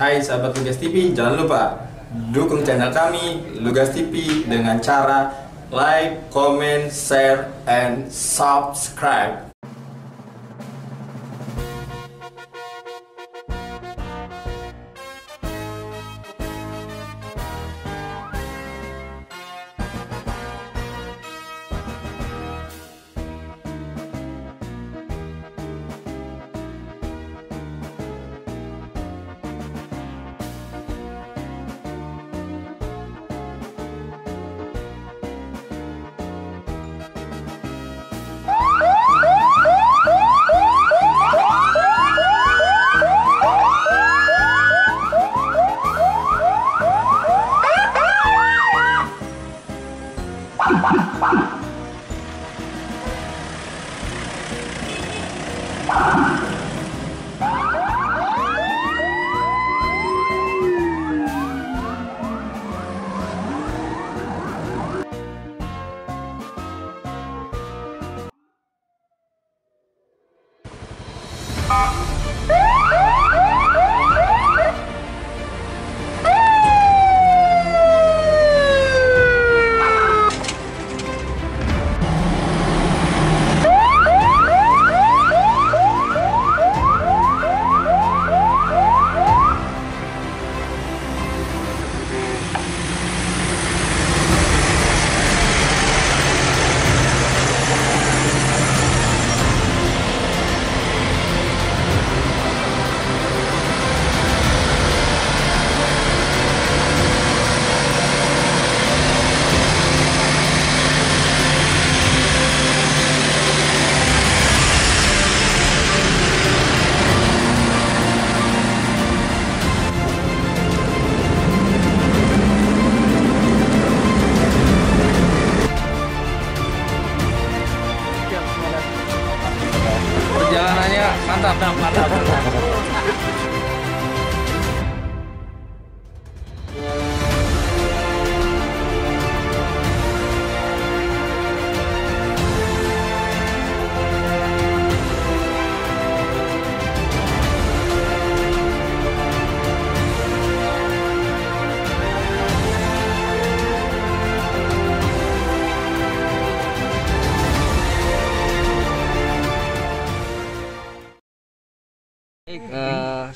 Hai sahabat Lugas TV, jangan lupa dukung channel kami Lugas TV dengan cara like, comment, share, and subscribe.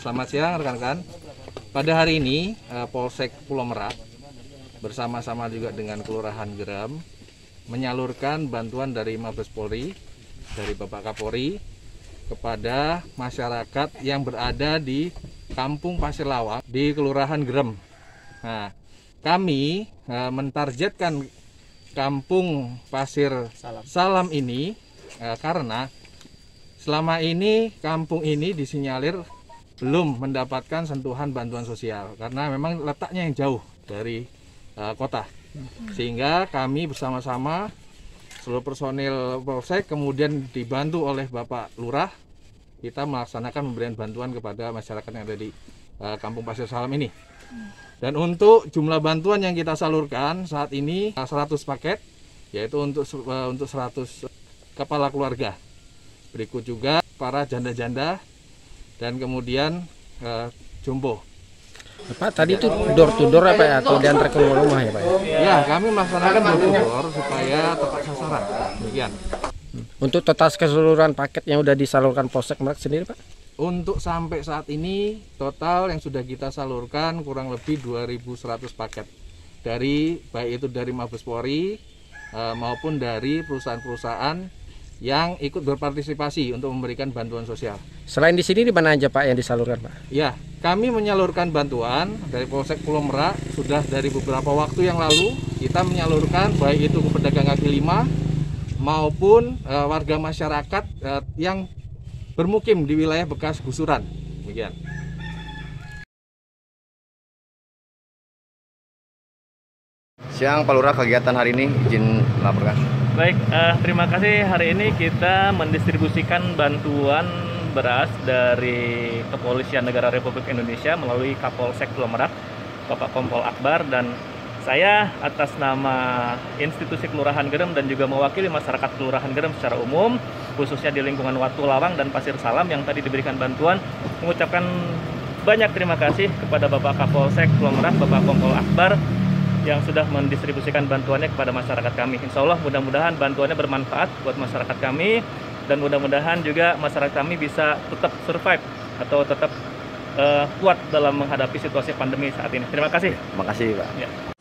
Selamat siang rekan-rekan. Pada hari ini Polsek Pulomerak bersama-sama juga dengan Kelurahan Geram menyalurkan bantuan dari Mabes Polri, dari Bapak Kapolri kepada masyarakat yang berada di Kampung Pasir Lawak di Kelurahan Geram. Nah, kami mentargetkan Kampung Pasir Salam ini karena selama ini kampung ini disinyalir belum mendapatkan sentuhan bantuan sosial karena memang letaknya yang jauh dari kota, sehingga kami bersama-sama seluruh personil polsek kemudian dibantu oleh Bapak Lurah kita melaksanakan pemberian bantuan kepada masyarakat yang ada di Kampung Pasir Salam ini. Dan untuk jumlah bantuan yang kita salurkan saat ini 100 paket, yaitu untuk 100 kepala keluarga. Berikut juga para janda-janda dan kemudian jumbo. Pak, tadi itu door-to-door apa ya? Atau diantar ke rumah ya Pak? Ya, kami melaksanakan door-to-door supaya tepat sasaran. Demikian. Untuk total keseluruhan paket yang sudah disalurkan Polsek Pulomerak sendiri Pak? Untuk sampai saat ini total yang sudah kita salurkan kurang lebih 2.100 paket. Dari baik itu dari Mabes Polri maupun dari perusahaan-perusahaan yang ikut berpartisipasi untuk memberikan bantuan sosial. Selain di sini di mana aja Pak yang disalurkan Pak? Ya, kami menyalurkan bantuan dari Polsek Pulomerak sudah dari beberapa waktu yang lalu kita menyalurkan baik itu ke pedagang kaki lima maupun warga masyarakat yang bermukim di wilayah bekas gusuran. Demikian. Siang Pak Lurah, kegiatan hari ini izin laporkan. Baik, terima kasih. Hari ini kita mendistribusikan bantuan beras dari Kepolisian Negara Republik Indonesia melalui Kapolsek Pulomerak, Bapak Kompol Akbar, dan saya atas nama institusi Kelurahan Geram dan juga mewakili masyarakat Kelurahan Geram secara umum, khususnya di lingkungan Watu Lawang dan Pasir Salam yang tadi diberikan bantuan, mengucapkan banyak terima kasih kepada Bapak Kapolsek Pulomerak, Bapak Kompol Akbar yang sudah mendistribusikan bantuannya kepada masyarakat kami. Insya Allah mudah-mudahan bantuannya bermanfaat buat masyarakat kami, dan mudah-mudahan juga masyarakat kami bisa tetap survive atau tetap kuat dalam menghadapi situasi pandemi saat ini. Terima kasih. Terima kasih, Pak. Ya.